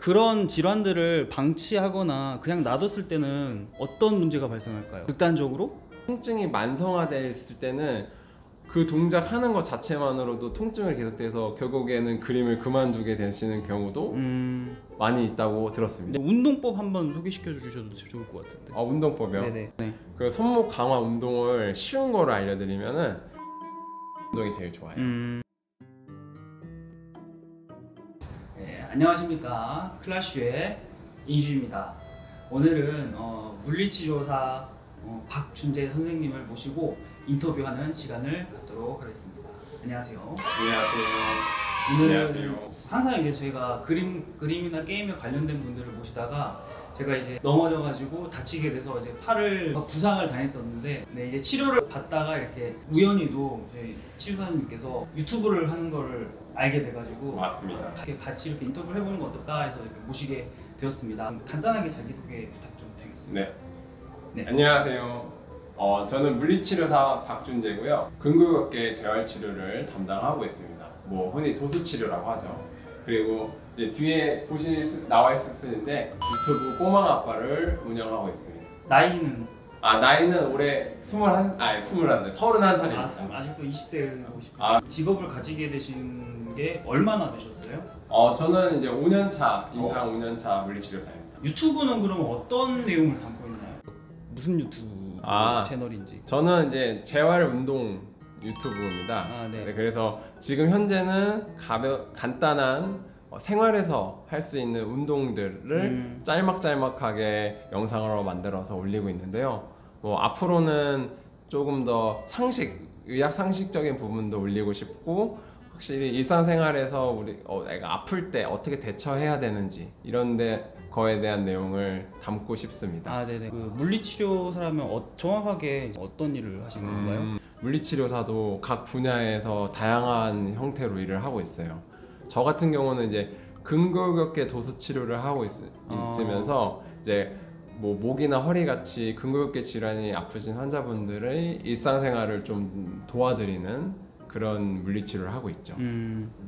그런 질환들을 방치하거나 그냥 놔뒀을 때는 어떤 문제가 발생할까요? 극단적으로? 통증이 만성화됐을 때는 그 동작 하는 것 자체만으로도 통증을 계속돼서 결국에는 그림을 그만두게 되시는 경우도 많이 있다고 들었습니다. 네, 운동법 한번 소개시켜 주셔도 좋을 것 같은데. 아, 운동법이요? 네네. 네. 그 손목 강화 운동을 쉬운 거로 알려드리면은 운동이 제일 좋아요. 네, 안녕하십니까. 클라슈의 인슈입니다. 오늘은 물리치료사 박준재 선생님을 모시고 인터뷰하는 시간을 갖도록 하겠습니다. 안녕하세요. 안녕하세요. 오늘 안녕하세요. 항상 이제 저희가 그림이나 게임에 관련된 분들을 모시다가 제가 이제 넘어져가지고 다치게 돼서 이제 팔을 부상을 당했었는데, 네, 이제 치료를 받다가 이렇게 우연히도 저희 치료사님께서 유튜브를 하는 거를 알게 돼가지고 맞습니다. 같이 이렇게 인터뷰를 해보는 거 어떨까 해서 이렇게 모시게 되었습니다. 간단하게 자기소개 부탁 좀 드리겠습니다. 네. 네. 안녕하세요. 저는 물리치료사 박준재고요. 근골격계 재활치료를 담당하고 있습니다. 뭐 흔히 도수치료라고 하죠. 그리고 이제 뒤에 나와 있을 수 있는데 유튜브 꼬망아빠를 운영하고 있습니다. 나이는? 아, 나이는 올해 31살입니다. 아, 아직도 20대고 싶은데. 아. 직업을 가지게 되신 게 얼마나 되셨어요? 저는 이제 5년차, 임상 5년차 물리치료사입니다. 유튜브는 그럼 어떤 내용을 담고 있나요? 무슨 유튜브? 채널인지. 저는 이제 재활 운동 유튜브입니다. 아, 네. 네, 그래서 지금 현재는 간단한 생활에서 할 수 있는 운동들을 짤막짤막하게 영상으로 만들어서 올리고 있는데요. 뭐 앞으로는 조금 더 의학상식적인 부분도 올리고 싶고, 확실히 일상생활에서 내가 아플 때 어떻게 대처해야 되는지 이런데 거에 대한 내용을 담고 싶습니다. 아, 네네. 그 물리치료사라면 정확하게 어떤 일을 하시는 건가요? 물리치료사도 각 분야에서 다양한 형태로 일을 하고 있어요. 저 같은 경우는 이제 근골격계 도수치료를 하고 있으면서 이제 뭐 목이나 허리 같이 근골격계 질환이 아프신 환자분들의 일상생활을 좀 도와드리는 그런 물리치료를 하고 있죠.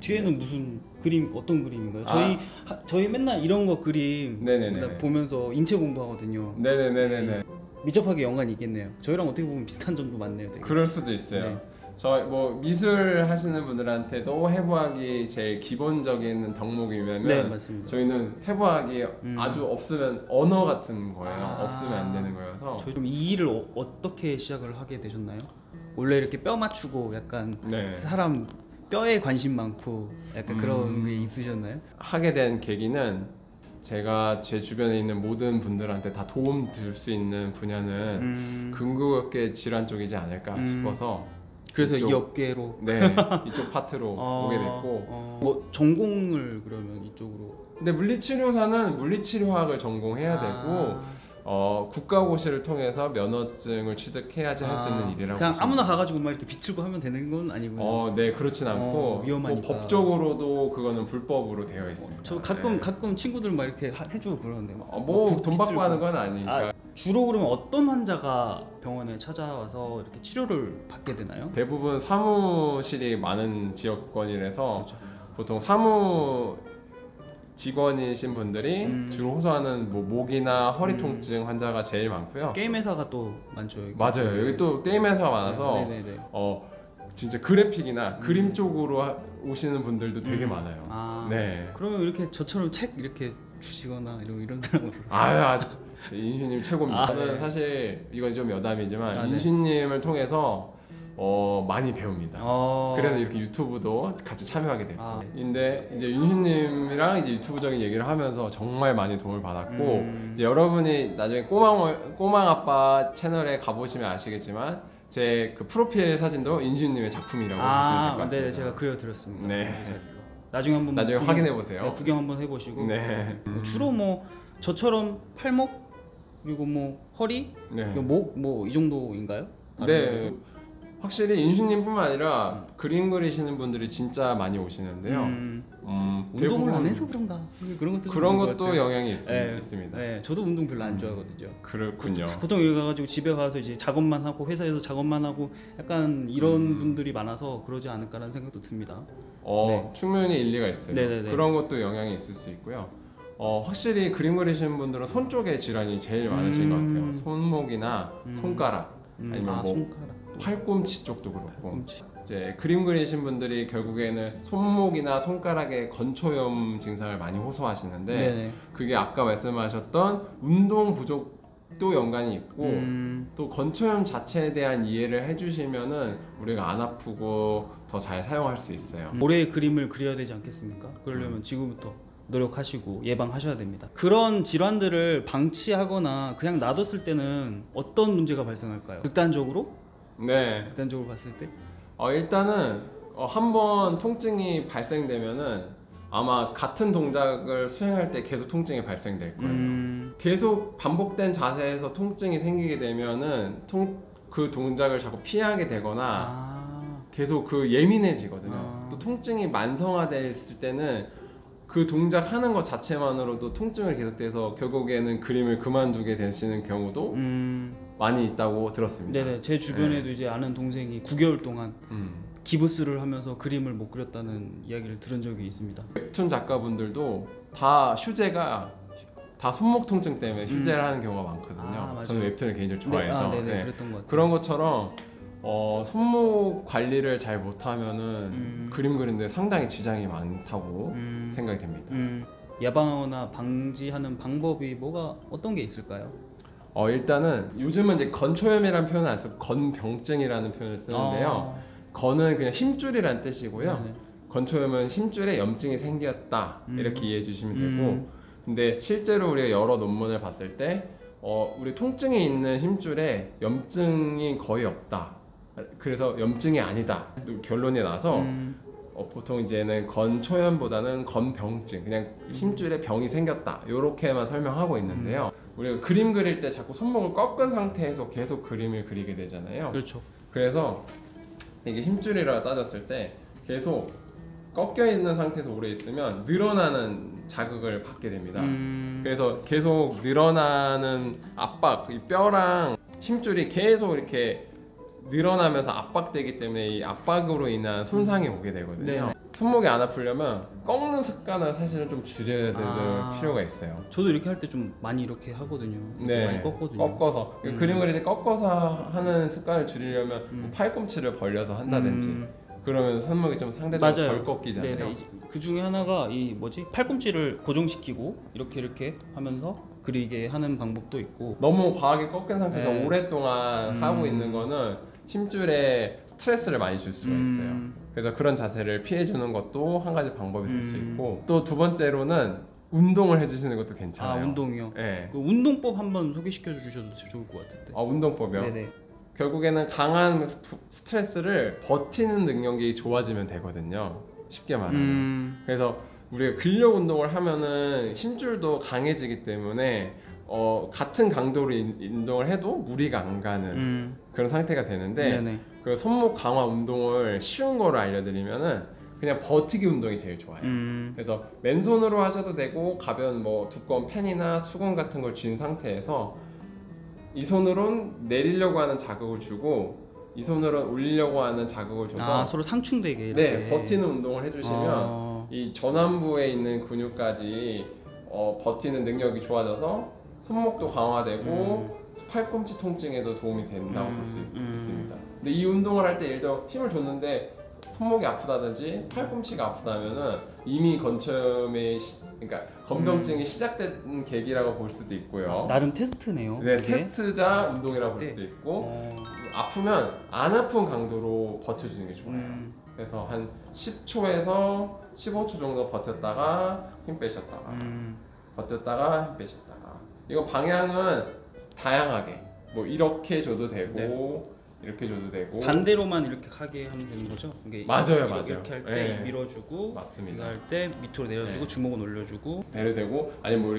뒤에는 무슨 그림, 어떤 그림인가요? 저희 맨날 이런 거 그림 보면서 인체 공부하거든요. 네네네네네. 밀접하게 연관이 있겠네요. 저희랑 어떻게 보면 비슷한 점도 많네요. 되게. 그럴 수도 있어요. 네. 저 뭐 미술 하시는 분들한테도 해부학이 제일 기본적인 덕목이면, 네, 맞습니다. 저희는 해부학이 아주 없으면 언어 같은 거예요. 없으면 안 되는 거여서. 그럼 이 일을 어떻게 시작을 하게 되셨나요? 원래 이렇게 뼈 맞추고 약간, 네, 사람 뼈에 관심 많고 약간 그런 게 있으셨나요? 하게 된 계기는 제가 제 주변에 있는 모든 분들한테 다 도움 줄 수 있는 분야는 근골격계 질환 쪽이지 않을까 싶어서, 그래서 이쪽, 이 업계로, 네, 이쪽 파트로 오게 됐고. 뭐 전공을 그러면 이쪽으로? 근데 물리치료사는 물리치료학을 전공해야 되고 국가고시를 통해서 면허증을 취득해야지 할 수 있는 일이라고. 그냥 아무나 가가지고 막 이렇게 비추고 하면 되는 건 아니고요. 네, 그렇진 않고 위험하니까. 뭐 법적으로도 그거는 불법으로 되어 있습니다. 저 가끔 친구들 막 이렇게 해주고 그러는데 뭐 돈 받고 하는 건 아니니까. 주로 그러면 어떤 환자가 병원에 찾아와서 이렇게 치료를 받게 되나요? 대부분 사무실이 많은 지역권이라서, 그렇죠, 보통 사무 직원이신 분들이 주로 호소하는 뭐 목이나 허리 통증 환자가 제일 많고요. 게임 회사가 또 많죠. 여기. 맞아요. 여기 또 게임 회사가 많아서 진짜 그래픽이나 그림 쪽으로 오시는 분들도 되게 많아요. 네. 그러면 이렇게 저처럼 책 이렇게 주시거나 이런 사람 없었어요? 아유, 인슈님 최고입니다. 저는, 네, 사실 이건 좀 여담이지만 인슈님을 통해서 많이 배웁니다. 그래서 이렇게 유튜브도 같이 참여하게 돼요. 근데 이제 윤희님이랑 이제 유튜브적인 얘기를 하면서 정말 많이 도움을 받았고, 이제 여러분이 나중에 꼬망아빠 채널에 가보시면 아시겠지만 제 그 프로필 사진도 윤희님의 작품이라고 보시면 될 것 같습니다. 네, 제가 그려드렸습니다. 네. 나중에 한번 확인해 보세요. 네, 구경 한번 해보시고. 네. 주로 뭐 저처럼 팔목 그리고 뭐 허리, 네, 목 뭐 이 정도인가요? 네. 확실히 인슈님뿐만 아니라 그림 그리시는 분들이 진짜 많이 오시는데요. 운동을 안 해서 그런가? 그런 것도 영향이 있습니다. 네, 저도 운동 별로 안 좋아하거든요. 그렇군요. 보통 여기 가가지고 집에 가서 이제 작업만 하고 회사에서 작업만 하고 약간 이런 분들이 많아서 그러지 않을까라는 생각도 듭니다. 충분히 일리가 있어요. 네네네. 그런 것도 영향이 있을 수 있고요. 확실히 그림 그리시는 분들은 손 쪽에 질환이 제일 많으신 것 같아요. 손목이나 손가락, 아니면 뭐 손가락. 팔꿈치 쪽도 그렇고. 팔꿈치. 이제 그림 그리신 분들이 결국에는 손목이나 손가락에 건초염 증상을 많이 호소하시는데 네네. 그게 아까 말씀하셨던 운동 부족도 연관이 있고 또 건초염 자체에 대한 이해를 해주시면은 우리가 안 아프고 더 잘 사용할 수 있어요. 올해의 그림을 그려야 되지 않겠습니까? 그러려면 지금부터 노력하시고 예방하셔야 됩니다. 그런 질환들을 방치하거나 그냥 놔뒀을 때는 어떤 문제가 발생할까요? 극단적으로? 네. 극단적으로 봤을 때? 일단은 한번 통증이 발생되면은 아마 같은 동작을 수행할 때 계속 통증이 발생될 거예요. 계속 반복된 자세에서 통증이 생기게 되면은 그 동작을 자꾸 피하게 되거나 계속 예민해지거든요. 또 통증이 만성화됐을 때는 그 동작 하는 것 자체만으로도 통증을 계속돼서 결국에는 그림을 그만두게 되시는 경우도 많이 있다고 들었습니다. 네네, 제 주변에도 네. 이제 아는 동생이 9개월 동안 기부스를 하면서 그림을 못 그렸다는 이야기를 들은 적이 있습니다. 웹툰 작가분들도 다 다 손목 통증 때문에 휴재를 하는 경우가 많거든요. 저는 웹툰을 개인적으로 좋아해서 네. 그랬던 것 같아요. 그런 것처럼 손목 관리를 잘 못하면은 그림 그리는데 상당히 지장이 많다고 생각이 됩니다. 예방하거나 방지하는 방법이 어떤 게 있을까요? 일단은 요즘은 이제 건초염이라는 표현을 안 쓰고 건병증이라는 표현을 쓰는데요. 건은 그냥 힘줄이란 뜻이고요. 네네. 건초염은 힘줄에 염증이 생겼다 이렇게 이해해 주시면 되고 근데 실제로 우리가 여러 논문을 봤을 때 우리 통증이 있는 힘줄에 염증이 거의 없다. 그래서 염증이 아니다. 결론이 나서 보통 이제는 건초염보다는 건병증, 그냥 힘줄에 병이 생겼다. 이렇게만 설명하고 있는데요. 우리가 그림 그릴 때 자꾸 손목을 꺾은 상태에서 계속 그림을 그리게 되잖아요. 그렇죠. 그래서 이게 힘줄이라고 따졌을 때 계속 꺾여 있는 상태에서 오래 있으면 늘어나는 자극을 받게 됩니다. 그래서 계속 늘어나는 압박, 이 뼈랑 힘줄이 계속 이렇게 늘어나면서 압박되기 때문에 이 압박으로 인한 손상이 오게 되거든요. 네. 손목이 안 아프려면 꺾는 습관을 사실은 좀 줄여야 될 필요가 있어요. 저도 이렇게 할 때 좀 많이 이렇게 하거든요. 네. 많이 꺾거든요. 꺾어서 그림 그릴 때 꺾어서 하는 습관을 줄이려면 뭐 팔꿈치를 벌려서 한다든지 그러면 손목이 좀 상대적으로 덜 꺾이잖아요. 네네. 그 중에 하나가 팔꿈치를 고정시키고 이렇게 하면서 그리게 하는 방법도 있고 너무 과하게 꺾인 상태에서 네. 오랫동안 하고 있는 거는 힘줄에 스트레스를 많이 줄 수가 있어요. 그래서 그런 자세를 피해주는 것도 한 가지 방법이 될 수 있고 또 두 번째로는 운동을 해주시는 것도 괜찮아요. 운동이요? 네. 그 운동법 한번 소개시켜 주셔도 좋을 것 같은데. 운동법이요? 네네. 결국에는 강한 스트레스를 버티는 능력이 좋아지면 되거든요. 쉽게 말하면. 그래서 우리가 근력 운동을 하면은 힘줄도 강해지기 때문에 같은 강도로 운동을 해도 무리가 안 가는 그런 상태가 되는데 네네. 그 손목 강화 운동을 쉬운 거를 알려드리면은 그냥 버티기 운동이 제일 좋아요. 그래서 맨손으로 하셔도 되고 가벼운 두꺼운 펜이나 수건 같은 걸 쥔 상태에서 이 손으론 내리려고 하는 자극을 주고 이 손으론 올리려고 하는 자극을 줘서 서로 상충되게 이렇게. 네, 버티는 운동을 해주시면 이 전완부에 있는 근육까지 버티는 능력이 좋아져서 손목도 강화되고 팔꿈치 통증에도 도움이 된다고 볼 수 있습니다. 근데 이 운동을 할 때 예를 들어 힘을 줬는데 손목이 아프다든지 팔꿈치가 아프다면은 이미 건초염의 그러니까 건병증이 시작된 계기라고 볼 수도 있고요. 나름 테스트네요. 네, 그게? 테스트자 운동이라고 볼 수도 있고 아프면 안 아픈 강도로 버텨주는 게 좋아요. 그래서 한 10초에서 15초 정도 버텼다가 힘 빼셨다가 버텼다가 힘 빼셨다가 이거 방향은 다양하게 이렇게 줘도 되고 네. 이렇게 줘도 되고 반대로만 이렇게 하게 하면 되는 거죠? 맞아요. 이렇게 할 때 밀어주고 맞습니다. 할 때 밑으로 내려주고 네. 주먹은 올려주고 배를 대고 아니면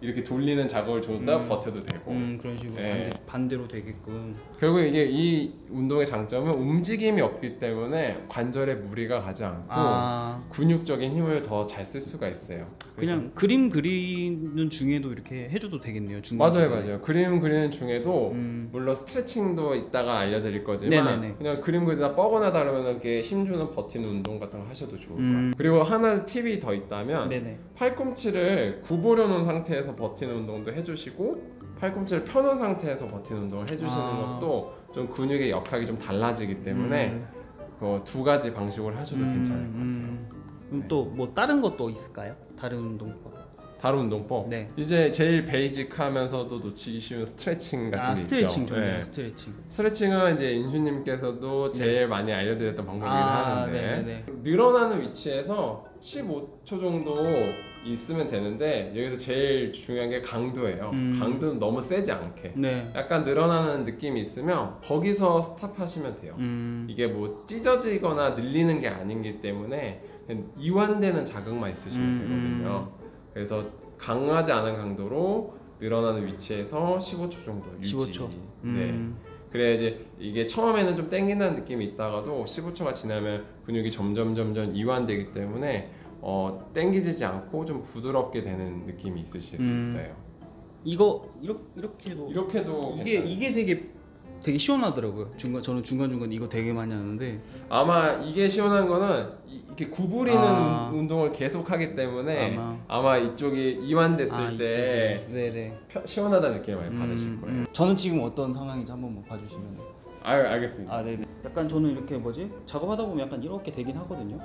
이렇게 돌리는 작업을 줬다 버텨도 되고 그런 식으로 네. 반대로 되게끔 결국 이게 이 운동의 장점은 움직임이 없기 때문에 관절에 무리가 가지 않고 근육적인 힘을 더 잘 쓸 수가 있어요. 그냥 그림 그리는 중에도 이렇게 해줘도 되겠네요. 맞아요. 그림 그리는 중에도 물론 스트레칭도 있다가 알려드리고 드릴 거지만 네네네. 그냥 그림 그리다 뻐근하다 그러면 이렇게 힘주는 버티는 운동 같은 거 하셔도 좋을 거예요. 그리고 하나 팁이 더 있다면 네네. 팔꿈치를 구부려 놓은 상태에서 버티는 운동도 해주시고 팔꿈치를 펴놓은 상태에서 버티는 운동을 해주시는 것도 좀 근육의 역학이 좀 달라지기 때문에 그 두 가지 방식으로 하셔도 괜찮을 것 같아요. 그럼 네. 또 뭐 다른 것도 있을까요? 다른 운동법? 다른 운동법? 네. 이제 제일 베이직하면서도 놓치기 쉬운 스트레칭 같은 게 스트레칭 있죠. 네. 스트레칭. 스트레칭은 이제 인슈님께서도 제일 네. 많이 알려드렸던 방법이긴 하는데 네네네. 늘어나는 위치에서 15초 정도 있으면 되는데 여기서 제일 중요한 게 강도예요. 강도는 너무 세지 않게 네. 약간 늘어나는 느낌이 있으면 거기서 스탑하시면 돼요. 이게 뭐 찢어지거나 늘리는 게 아니기 때문에 이완되는 자극만 있으시면 되거든요. 그래서 강하지 않은 강도로 늘어나는 위치에서 15초 정도 유지. 15초. 네. 그래 이제 이게 처음에는 좀 땡긴다는 느낌이 있다가도 15초가 지나면 근육이 점점 이완되기 때문에 땡기지 않고 좀 부드럽게 되는 느낌이 있으실 수 있어요. 이거 이렇게도 이게 되게 시원하더라고요. 저는 중간중간 이거 되게 많이 하는데 아마 이게 시원한 거는 이렇게 구부리는 운동을 계속 하기 때문에 아마 이쪽이 이완됐을 때 네네. 시원하다는 느낌을 많이 받으실 거예요. 저는 지금 어떤 상황인지 한번 봐주시면 아유 알겠습니다. 네네. 약간 저는 이렇게 작업하다 보면 약간 이렇게 되긴 하거든요.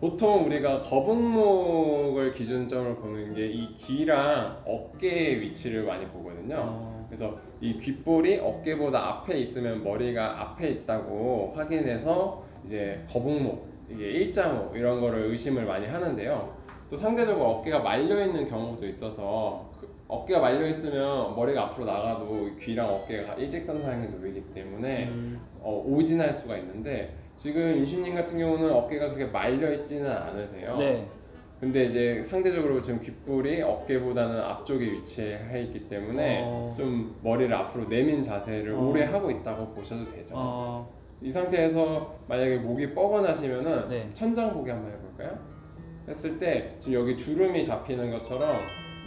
보통 우리가 거북목을 기준점으로 보는 게 이 귀랑 어깨의 위치를 많이 보거든요. 그래서 이 귓볼이 어깨보다 앞에 있으면 머리가 앞에 있다고 확인해서 이제 거북목, 이게 일자목 이런 거를 의심을 많이 하는데요. 또 상대적으로 어깨가 말려있는 경우도 있어서 어깨가 말려있으면 머리가 앞으로 나가도 귀랑 어깨가 일직선상에 놓이기 때문에 오진할 수가 있는데 지금 인슈님 같은 경우는 어깨가 그렇게 말려있지는 않으세요. 네. 근데 이제 상대적으로 지금 귓볼이 어깨보다는 앞쪽에 위치해 있기 때문에 좀 머리를 앞으로 내민 자세를 오래 하고 있다고 보셔도 되죠. 이 상태에서 만약에 목이 뻐근하시면은 네. 천장 보기 한번 해볼까요? 했을 때 지금 여기 주름이 잡히는 것처럼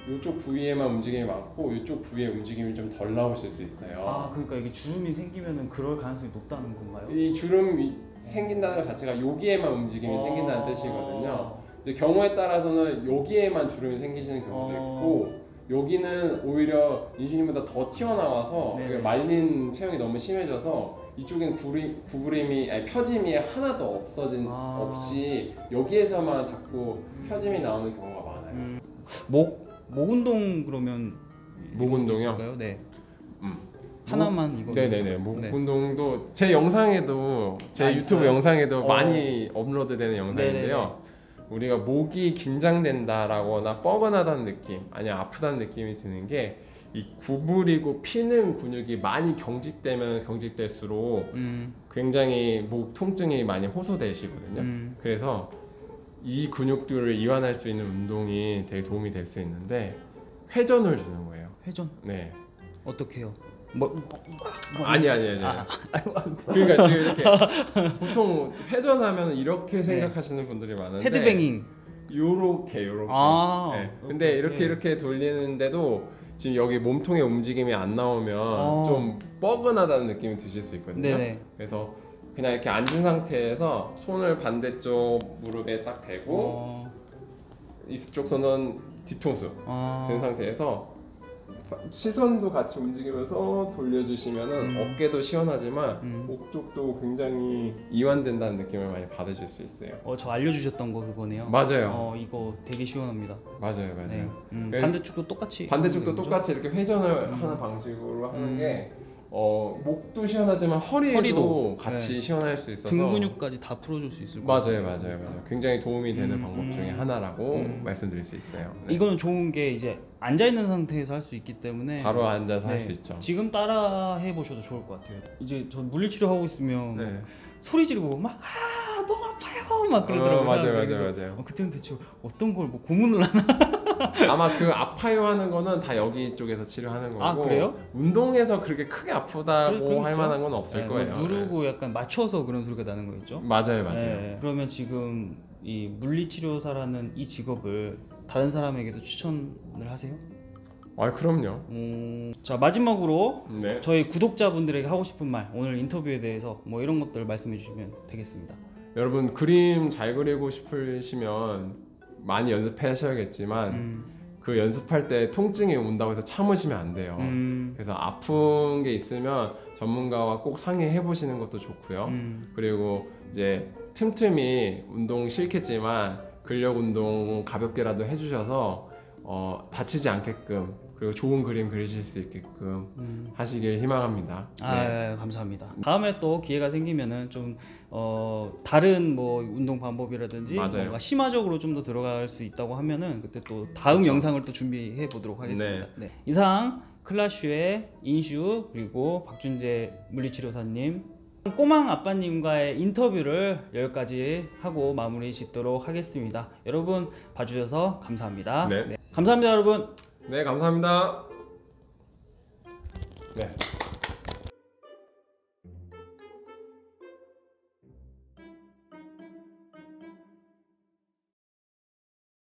이쪽 부위에만 움직임이 많고 이쪽 부위에 움직임이 좀 덜 나오실 수 있어요. 아 그러니까 이게 주름이 생기면은 그럴 가능성이 높다는 건가요? 이 주름이 생긴다는 것 자체가 여기에만 움직임이 생긴다는 뜻이거든요. 이제 경우에 따라서는 여기에만 주름이 생기시는 경우도 있고 여기는 오히려 인슈님보다 더 튀어나와서 말린 체형이 너무 심해져서 이쪽엔 펴짐이 하나도 없이 여기에서만 자꾸 펴짐이 나오는 경우가 많아요. 목 운동 그러면 목 운동이요? 네. 하나만 이거 네네네 목 운동도 제 영상에도 제 유튜브 영상에도 많이 업로드되는 영상인데요. 네네네. 우리가 목이 긴장된다라거나 뻐근하다는 느낌 아니면 아프다는 느낌이 드는 게 이 구부리고 피는 근육이 많이 경직되면 경직될수록 굉장히 목 통증이 많이 호소되시거든요. 그래서 이 근육들을 이완할 수 있는 운동이 되게 도움이 될 수 있는데 회전을 주는 거예요. 회전? 네. 어떻게 해요? 아니. 그러니까 지금 이렇게 보통 회전하면 이렇게 생각하시는 분들이 많은데 헤드뱅잉 요렇게 네. 근데 이렇게 돌리는데도 지금 여기 몸통의 움직임이 안 나오면 좀 뻐근하다는 느낌이 드실 수 있거든요. 네네. 그래서 그냥 이렇게 앉은 상태에서 손을 반대쪽 무릎에 딱 대고 이쪽 손은 뒤통수 된 상태에서 시선도 같이 움직이면서 돌려주시면은 어깨도 시원하지만 목 쪽도 굉장히 이완된다는 느낌을 많이 받으실 수 있어요. 저 알려주셨던 거 그거네요. 맞아요. 이거 되게 시원합니다. 맞아요. 네. 반대쪽도 똑같이 이렇게 회전을 하는 방식으로 하는 게 목도 시원하지만 허리도 같이 네. 시원할 수 있어서 등 근육까지 다 풀어줄 수 있을 것 같아요. 맞아요. 굉장히 도움이 되는 방법 중에 하나라고 말씀드릴 수 있어요. 네. 이거는 좋은 게 이제 앉아있는 상태에서 할 수 있기 때문에 바로 앉아서 네. 할 수 있죠. 지금 따라 해보셔도 좋을 것 같아요. 이제 전 물리치료 하고 있으면 네. 소리 지르고 막 너무 아파요 막 그러더라고요. 맞아요. 그때는 대체 어떤 걸 고문을 하나? 아마 그 아파요 하는 거는 다 여기 쪽에서 치료하는 거고 그래요? 운동에서 그렇게 크게 아프다고 할 만한 건 없을 거예요. 누르고 네. 약간 맞춰서 그런 소리가 나는 거 있죠? 맞아요. 네. 그러면 지금 이 물리치료사라는 이 직업을 다른 사람에게도 추천을 하세요? 아 그럼요. 자 마지막으로 네. 저희 구독자분들에게 하고 싶은 말, 오늘 인터뷰에 대해서 뭐 이런 것들 말씀해 주시면 되겠습니다. 여러분 그림 잘 그리고 싶으시면 많이 연습하셔야겠지만 그 연습할 때 통증이 온다고 해서 참으시면 안 돼요. 그래서 아픈 게 있으면 전문가와 꼭 상의해 보시는 것도 좋고요. 그리고 이제 틈틈이 운동 싫겠지만 근력 운동 가볍게라도 해주셔서 다치지 않게끔 그리고 좋은 그림 그리실 수 있게끔 하시길 희망합니다. 아, 네. 예, 감사합니다. 다음에 또 기회가 생기면은 좀 다른 뭐 운동 방법이라든지 뭔가 심화적으로 좀 더 들어갈 수 있다고 하면은 그때 또 다음 그렇죠. 영상을 또 준비해 보도록 하겠습니다. 네. 네. 이상 클라슈의 인슈 그리고 박준재 물리치료사님 꼬망 아빠님과의 인터뷰를 여기까지 하고 마무리 짓도록 하겠습니다. 여러분 봐주셔서 감사합니다. 네. 네. 감사합니다 여러분. 네 감사합니다. 네.